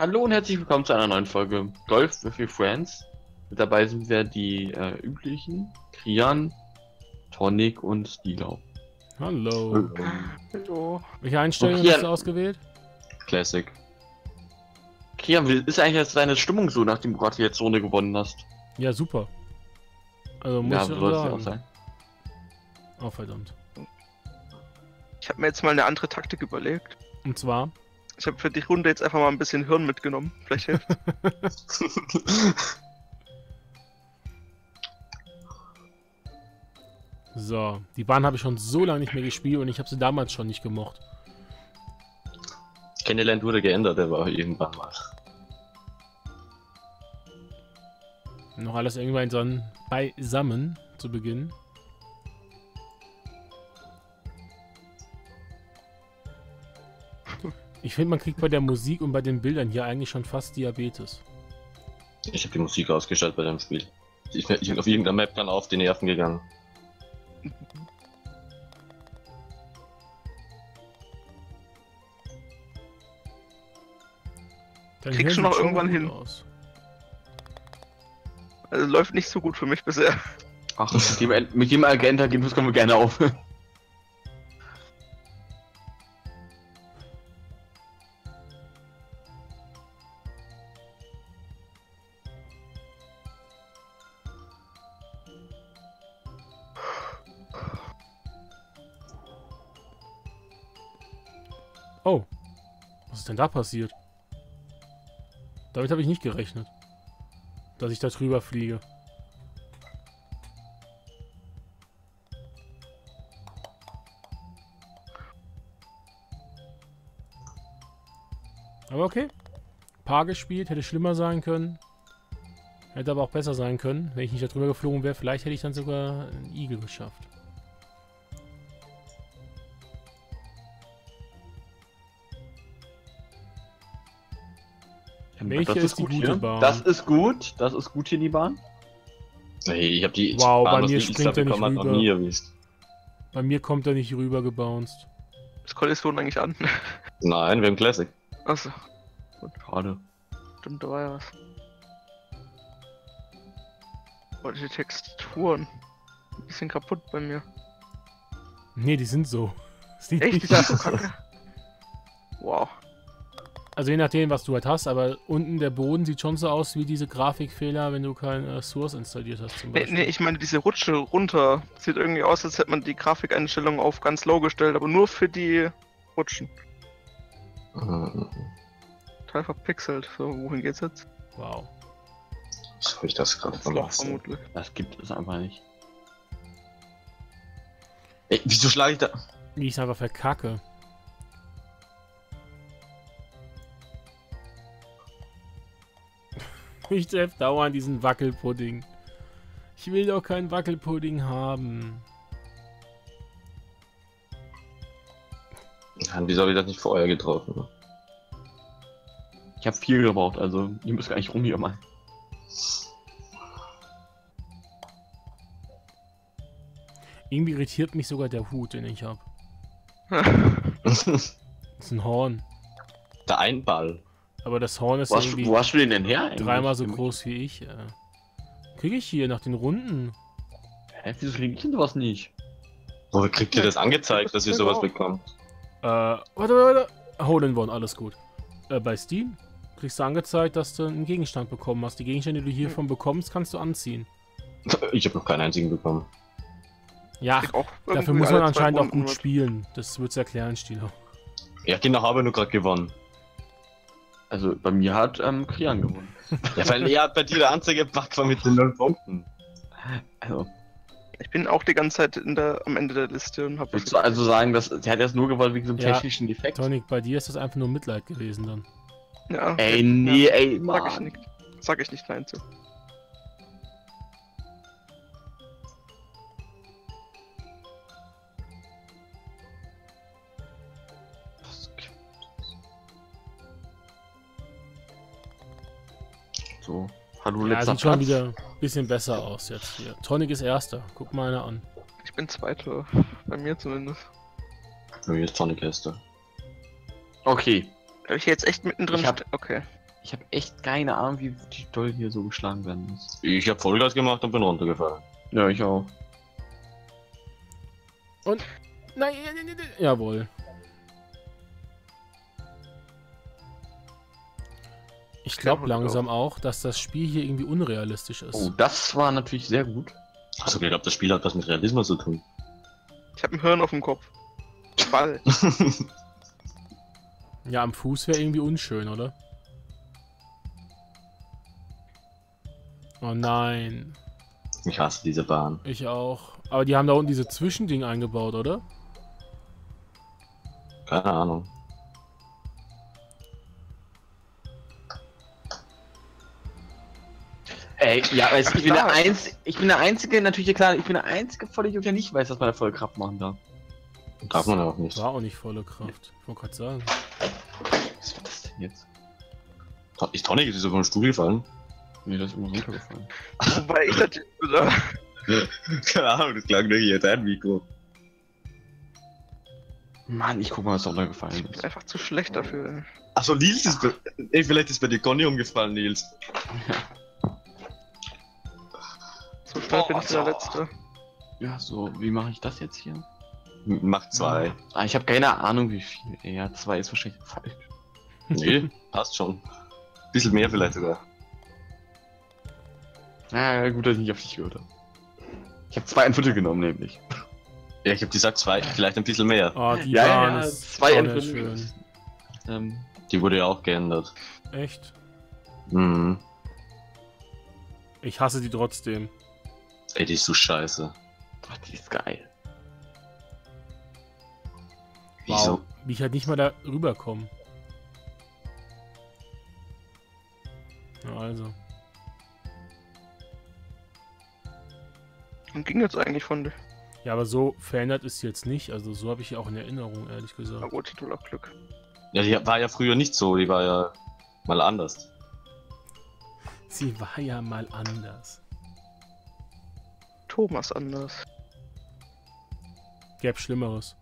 Hallo und herzlich willkommen zu einer neuen Folge Golf with your Friends. Mit dabei sind wir die üblichen Crian, Tonic und Stilo. Hallo. Hallo. Welche Einstellung hast du ausgewählt? Classic. Crian, wie ist eigentlich jetzt deine Stimmung so, nachdem du gerade jetzt Runde gewonnen hast? Ja, super. Also muss ja, ich auch sagen. Oh, verdammt. Ich habe mir jetzt mal eine andere Taktik überlegt. Und zwar? Ich habe für die Runde jetzt einfach mal ein bisschen Hirn mitgenommen. Vielleicht hilft. So, die Bahn habe ich schon so lange nicht mehr gespielt und ich habe sie damals schon nicht gemocht. Candyland wurde geändert, der war irgendwann mal. Noch alles irgendwann so beisammen zu Beginn. Ich finde, man kriegt bei der Musik und bei den Bildern hier eigentlich schon fast Diabetes. Ich habe die Musik ausgeschaltet bei dem Spiel. Ich bin auf irgendeiner Map dann auf die Nerven gegangen. Kriegst du noch irgendwann hin. Also läuft nicht so gut für mich bisher. Ach, mit dem Agent-Ergebnis können wir gerne aufhören. Oh, was ist denn da passiert? Damit habe ich nicht gerechnet, dass ich da drüber fliege. Aber okay, Paar gespielt, hätte schlimmer sein können, hätte aber auch besser sein können. Wenn ich nicht da drüber geflogen wäre, vielleicht hätte ich dann sogar einen Igel geschafft. Welche ist die gute Bahn? Das ist gut hier, die Bahn. Hey, ich hab die Bahn, bei mir springt er nicht rüber. Bei mir kommt er nicht rüber gebounced. Ist Kollision eigentlich an? Nein, wir haben Classic. Achso. Schade. Stimmt, da war ja was. Oh, die Texturen. Ein bisschen kaputt bei mir. Nee, die sind so. Echt? Die sind so kacke. Wow. Also je nachdem, was du halt hast, aber unten der Boden sieht schon so aus wie diese Grafikfehler, wenn du kein Source installiert hast zum Beispiel. Nee, ich meine diese Rutsche runter. Sieht irgendwie aus, als hätte man die Grafikeinstellung auf ganz low gestellt, aber nur für die Rutschen. Total verpixelt. So, wohin geht's jetzt? Wow. Was hab ich das gerade gemacht? Vermutlich. Das gibt es einfach nicht. Ey, wieso schlage ich da? Die ist einfach verkacke. Ich treffe dauernd diesen Wackelpudding. Ich will doch keinen Wackelpudding haben. Mann, wieso habe ich das nicht vorher getroffen? Ich habe viel gebraucht, also ihr müsst gar nicht rum hier mal. Irgendwie irritiert mich sogar der Hut, den ich habe. Das ist ein Horn. Der Einball. Aber das Horn ist irgendwie wo hast du den denn her eigentlich? Dreimal so groß wie ich. Kriege ich hier nach den Runden? Hä, wieso kriege ich denn sowas nicht? Woher kriegt ihr das angezeigt, dass ihr sowas bekommt? Warte. Hole in One, alles gut. Bei Steam kriegst du angezeigt, dass du einen Gegenstand bekommen hast. Die Gegenstände, die du hiervon bekommst, kannst du anziehen. Ich habe noch keinen einzigen bekommen. Ja, dafür muss man anscheinend auch gut spielen. Das wird's erklären, Stilo. Ja, genau, habe nur gerade gewonnen. Also bei mir hat Crian gewonnen. Ja, weil er hat bei dir der Anzeige-Bug war mit den 0 Punkten. Also. Ich bin auch die ganze Zeit am Ende der Liste und hab. Willst du also sagen, dass er hat das nur gewonnen wegen so einem technischen Defekt? Tonic, bei dir ist das einfach nur Mitleid gewesen dann. Ja. Ey, nee, ja, ey, Mann. Sag ich nicht nein zu. So. Hallo, ja, letzter Platz. Sieht schon wieder ein bisschen besser aus jetzt hier. Tonic ist Erster. Guck mal einer an. Ich bin Zweiter. Bei mir zumindest. Bei mir ist Tonic Erster. Okay. Habe ich jetzt echt mittendrin? Okay. Ich habe echt keine Ahnung, wie toll hier so geschlagen werden muss. Ich habe Vollgas gemacht und bin runtergefallen. Ja, ich auch. Und? Nein, jawohl. Ich glaube langsam auch, dass das Spiel hier irgendwie unrealistisch ist. Oh, das war natürlich sehr gut. Achso, ich glaube, das Spiel hat was mit Realismus zu tun. Ich habe ein Hirn auf dem Kopf. Ball. Ja, am Fuß wäre irgendwie unschön, oder? Oh nein. Ich hasse diese Bahn. Ich auch. Aber die haben da unten diese Zwischending eingebaut, oder? Keine Ahnung. Ey, ja, weißt, ich bin der Einzige, natürlich klar, ich bin der Einzige Vollidiot, der nicht weiß, dass man da volle Kraft machen darf. Darf man auch nicht. War auch nicht volle Kraft, ich wollte gerade sagen. Was war das denn jetzt? Ist Tonic, ist so vom Stuhl gefallen? Nee, das ist immer runtergefallen. Wobei ich natürlich... Keine Ahnung, das klang doch hier, dein Mikro. Mann, ich guck mal, was da runtergefallen ist. Ich bin einfach zu schlecht dafür. Achso, Nils ist... Ey, vielleicht ist bei dir Conny umgefallen, Nils. So stark bin ich der Letzte. Ja, so, wie mache ich das jetzt hier? Macht 2. Ja. Ah, ich habe keine Ahnung, wie viel. Ja, 2 ist wahrscheinlich falsch. Nee, passt schon. Bisschen mehr vielleicht sogar. Na, gut, dass ich nicht auf dich gehört habe. Ich habe 2 1/4 genommen, nämlich. Ja, ich habe gesagt 2, vielleicht ein bisschen mehr. Oh, die ja, 2 1/4. Die wurde ja auch geändert. Echt? Mhm. Ich hasse die trotzdem. Ey, die ist so scheiße. Ach, die ist geil. Wieso? Wow, wie ich halt nicht mal da rüberkomme. Ja, also. Und ging jetzt eigentlich von dir? Ja, aber so verändert ist sie jetzt nicht. Also so habe ich ja auch in Erinnerung, ehrlich gesagt. Na gut, du hast Glück. Ja, die war ja früher nicht so. Die war ja mal anders. Sie war ja mal anders. Thomas anders. Gäbe Schlimmeres.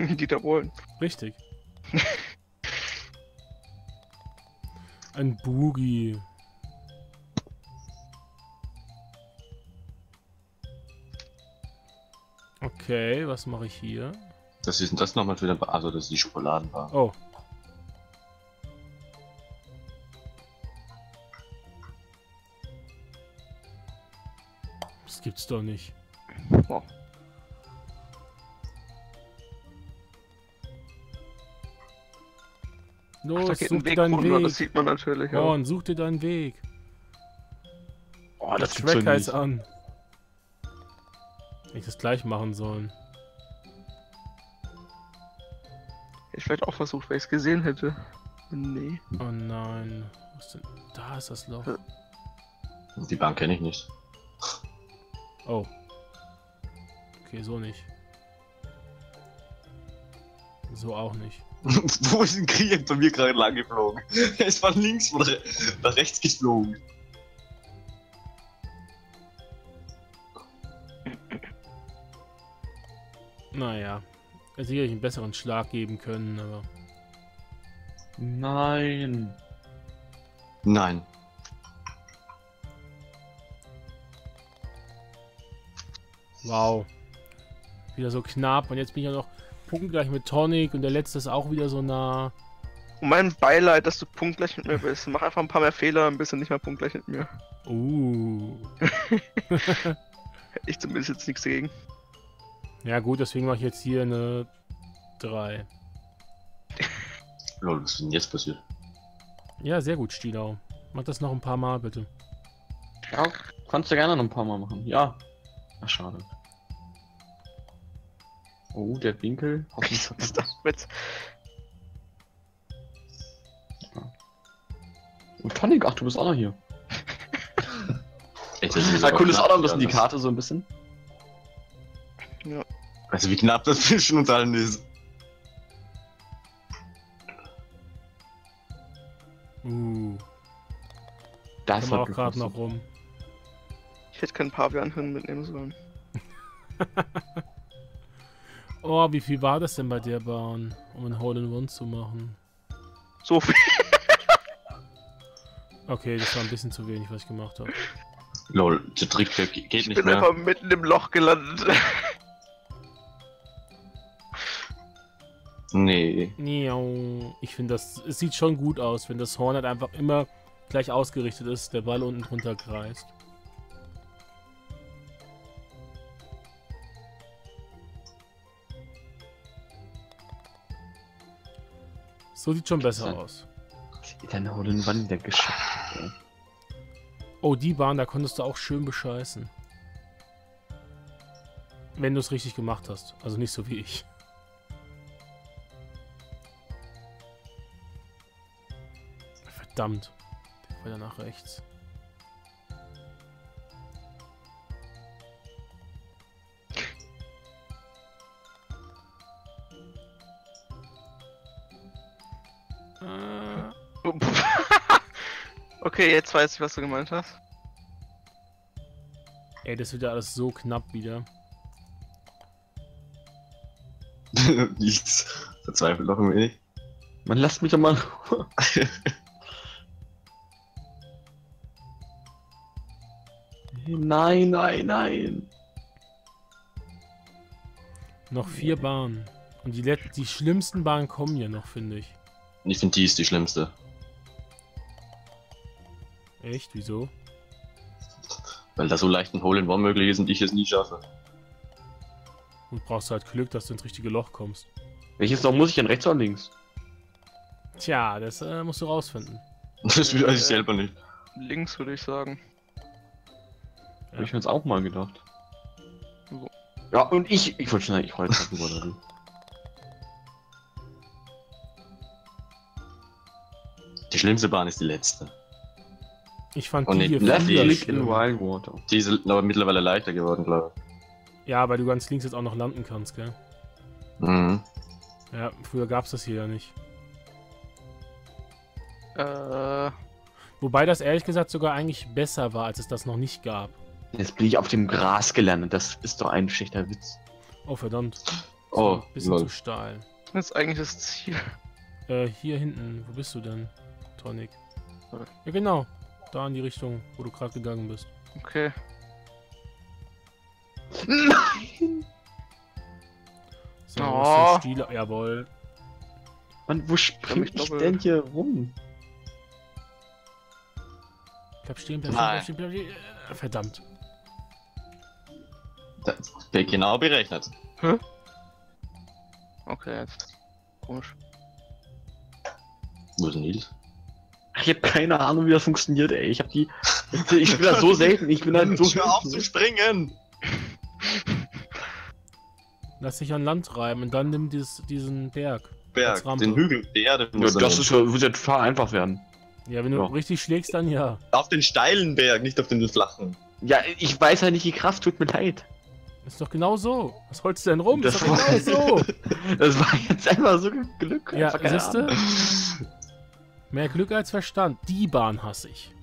Die da wollen. Richtig. Ein Boogie. Okay, was mache ich hier? Das ist das nochmal wieder. Also, das ist die Schokoladenbar. Oh. Das gibt's doch nicht. Wow. Los, ach, such dir deinen Weg. Das sieht man natürlich auch. Und such dir deinen Weg. Oh, das Track heißt an. Hätte ich das gleich machen sollen. Ich hätte auch versucht, weil ich es gesehen hätte. Nee. Oh nein. Was denn? Da ist das Loch. Die Bahn kenne ich nicht. Oh. Okay, so nicht. So auch nicht. Wo ist ein Crian bei mir gerade lang geflogen? Er ist von links oder nach rechts geflogen. Naja, er sicherlich einen besseren Schlag geben können, aber... Nein. Nein. Wow. Wieder so knapp und jetzt bin ich ja noch... punktgleich mit Tonic und der letzte ist auch wieder so nah. Und mein Beileid, dass du punktgleich mit mir bist. Mach einfach ein paar mehr Fehler und bist du nicht mehr punktgleich mit mir. Hätte ich zumindest jetzt nichts dagegen. Ja gut, deswegen mache ich jetzt hier eine 3. Lol, was ist denn jetzt passiert? Ja, sehr gut, Stilo. Mach das noch ein paar Mal, bitte. Ja, kannst du gerne noch ein paar Mal machen. Ja. Ach, schade. Oh, der Winkel. Hoffentlich ist das Witz. Und Tonic, ach, du bist auch noch hier. Echt, das ist auch noch ein bisschen die Karte, so ein bisschen. Ja. Weißt du, wie knapp das zwischen uns allen ist? Das war auch gerade noch rum. Ich hätte kein Pavian-Hirn mitnehmen sollen. Oh, wie viel war das denn bei der Bahn, um ein Hole-in-One zu machen? So viel! Okay, das war ein bisschen zu wenig, was ich gemacht habe. Lol, der Trick geht nicht mehr. Ich bin einfach mitten im Loch gelandet. Nee. Ich finde das, es sieht schon gut aus, wenn das Horn halt einfach immer gleich ausgerichtet ist, der Ball unten drunter kreist. So sieht schon besser aus. Deine Hoden waren wieder geschafft. Ey. Oh, die Bahn, da konntest du auch schön bescheißen. Wenn du es richtig gemacht hast. Also nicht so wie ich. Verdammt. Der war ja nach rechts. Okay, jetzt weiß ich, was du gemeint hast. Ey, das wird ja alles so knapp wieder. Nichts. Verzweifelt doch ein wenig. Man lasst mich doch mal. Nein, nein, nein. Noch 4 Bahnen. Und die schlimmsten Bahnen kommen ja noch, finde ich. Ich finde, die ist die schlimmste. Echt? Wieso? Weil da so leicht ein Hole-in-One möglich ist und ich es nie schaffe. Und brauchst du halt Glück, dass du ins richtige Loch kommst. Welches Loch muss ich denn? Rechts oder links? Tja, das musst du rausfinden. Das will ich selber nicht. Links würde ich sagen. Ja. Hab ich mir jetzt auch mal gedacht. So. Ja, und ich wollte schnell, ich wollte jetzt mal dahin. Die schlimmste Bahn ist die letzte. Ich fand die hier liegt in Wildwater. Die sind aber mittlerweile leichter geworden, glaube ich. Ja, weil du ganz links jetzt auch noch landen kannst, gell? Mhm. Ja, früher gab's das hier ja nicht. Wobei das ehrlich gesagt sogar eigentlich besser war, als es das noch nicht gab. Jetzt bin ich auf dem Gras gelandet, das ist doch ein schlechter Witz. Oh, verdammt. Oh, ein bisschen zu steil. Das ist eigentlich das Ziel. Hier hinten, wo bist du denn, Tonic? Ja, genau. Da in die Richtung, wo du gerade gegangen bist. Okay. Nein! So, oh. Stilo. Jawohl. Mann, wo springe ich denn hier rum? Bleib stehen, bleib stehen. Verdammt. Das wird genau berechnet. Hä? Okay, jetzt. Komisch. Wo ist denn Nils? Ich hab keine Ahnung, wie das funktioniert, ey. Ich hab die. Ich bin da so selten. Ich bin halt so. Hör auf zu springen! Lass dich an Land treiben und dann nimm diesen Berg. Berg, den Hügel, die Erde. Ja, das ist, wird ja total einfach werden. Ja, wenn du richtig schlägst, dann ja. Auf den steilen Berg, nicht auf den flachen. Ja, ich weiß ja nicht die Kraft, tut mir leid. Ist doch genau so. Was holst du denn rum? Das ist doch genau so. Das war jetzt einfach so Glück. Ja, siehst du? Mehr Glück als Verstand. Die Bahn hasse ich.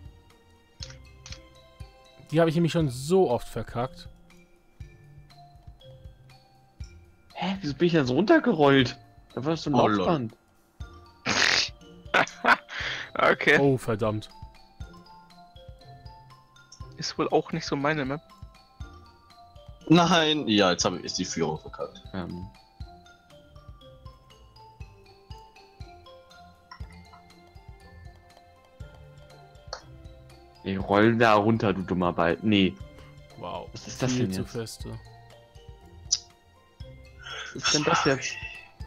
Die habe ich nämlich schon so oft verkackt. Hä? Wieso bin ich denn so runtergerollt? Da war das so ein Laufband. Okay. Oh, verdammt. Ist wohl auch nicht so meine Map. Nein. Ja, jetzt habe ich die Führung verkackt. Ey, roll da runter, du dummer Ball. Nee. Wow. Was ist das denn jetzt? Was ist denn das jetzt?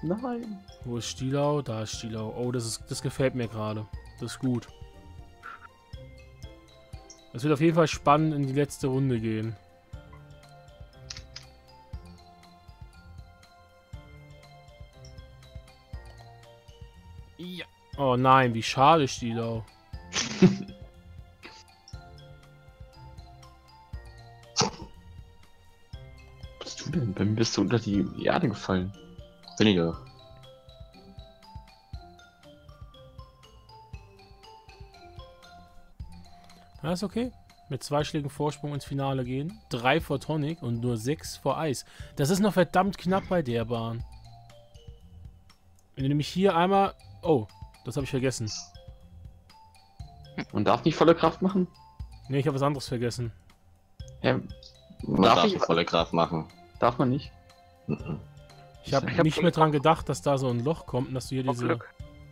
Nein. Wo ist Stilo? Da ist Stilo. Oh, das gefällt mir gerade. Das ist gut. Es wird auf jeden Fall spannend in die letzte Runde gehen. Ja. Oh nein, wie schade, Stilo. Bei mir bist du unter die Erde gefallen. Weniger. Ja, ist okay. Mit 2 Schlägen Vorsprung ins Finale gehen. 3 vor Tonic und nur 6 vor Eis. Das ist noch verdammt knapp bei der Bahn. Wenn du nämlich hier einmal... Oh, das habe ich vergessen. Man darf nicht volle Kraft machen? Ne, ich habe was anderes vergessen. Man darf nicht volle Kraft machen. Darf man nicht? Mhm. Ich hab nicht mehr dran gedacht, dass da so ein Loch kommt und dass du hier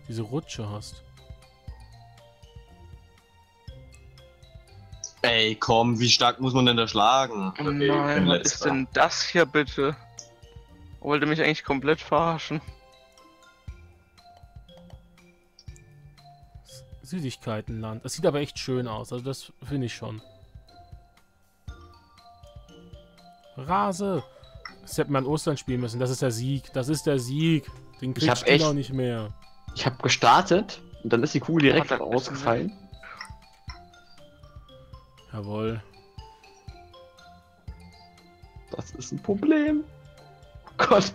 diese Rutsche hast. Ey, komm, wie stark muss man denn da schlagen? Oh nein, was ist denn das hier bitte? Wollte mich eigentlich komplett verarschen. Süßigkeitenland. Das sieht aber echt schön aus, also das finde ich schon. Rase! Das hätte man an Ostern spielen müssen, das ist der Sieg, das ist der Sieg. Den krieg ich echt auch nicht mehr. Ich habe gestartet und dann ist die Kugel direkt ausgefallen. Jawohl. Das ist ein Problem. Oh Gott.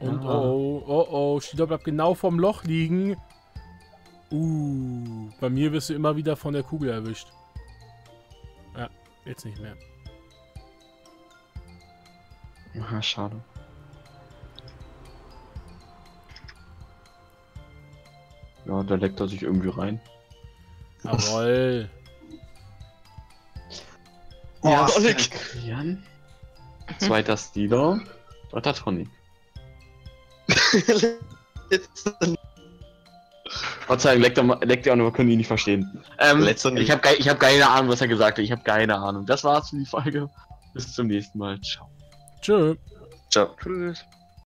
Und oh, Stilo bleibt genau vorm Loch liegen. Bei mir wirst du immer wieder von der Kugel erwischt. Ja, jetzt nicht mehr. Aha, schade. Ja, da leckt er sich irgendwie rein. Jawoll. Ja, Crian. Zweiter Stilo. Dritter Tonic. Gott sei Dank, leckt er auch nur, können die nicht verstehen. Ich hab keine Ahnung, was er gesagt hat. Ich hab keine Ahnung. Das war's für die Folge. Bis zum nächsten Mal. Ciao. Tschö. Ciao. Tschüss.